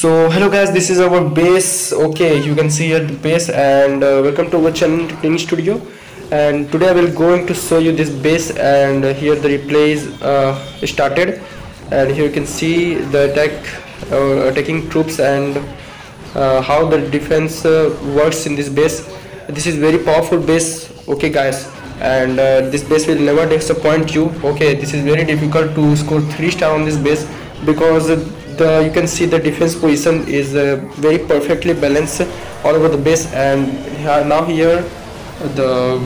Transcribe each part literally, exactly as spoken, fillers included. So hello guys, this is our base. Okay, you can see here the base, and uh, welcome to our channel Cleaning Studio. And today I will going to show you this base, and uh, here the replay is uh, started, and here you can see the attack, uh, attacking troops, and uh, how the defense uh, works in this base. This is very powerful base, okay guys, and uh, this base will never disappoint you. Okay, this is very difficult to score three star on this base because the, you can see the defense position is uh, very perfectly balanced all over the base. And now here the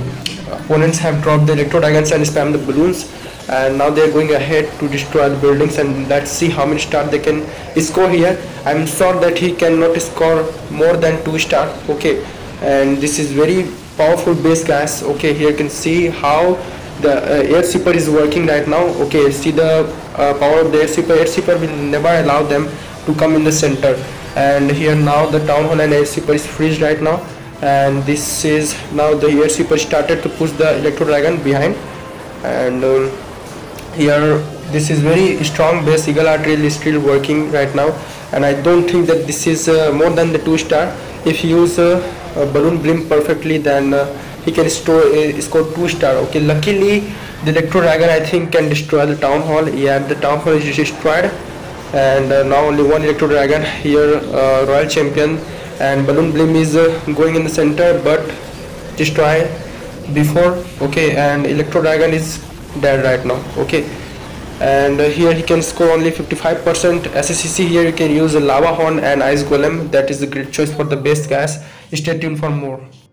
opponents have dropped the Electro Dragons and spam the balloons, and now they are going ahead to destroy the buildings, and let's see how many stars they can score here. I'm sure that he cannot score more than two star. Okay, and this is very powerful base guys. Okay, here you can see how the uh, air sweeper is working right now. Okay, see the uh, power of the air sweeper. Air sweeper will never allow them to come in the center, and here now the Town Hall and air sweeper is freeze right now, and this is now the air sweeper started to push the Electro Dragon behind. And uh, here this is very strong base. Eagle Artillery is still working right now, and I don't think that this is uh, more than the two star. If you use uh, Uh, balloon blimp perfectly, then uh, he can store, uh, score two star. Okay, luckily the Electro Dragon I think can destroy the Town Hall. Yeah, the Town Hall is destroyed, and uh, now only one Electro Dragon here. uh, Royal Champion and Balloon Blimp is uh, going in the center but destroy before. Okay, and Electro Dragon is dead right now. Okay, and uh, here he can score only fifty-five percent S S C C. Here you can use a Lava Horn and Ice Golem. That is a great choice for the base guys. Stay tuned for more.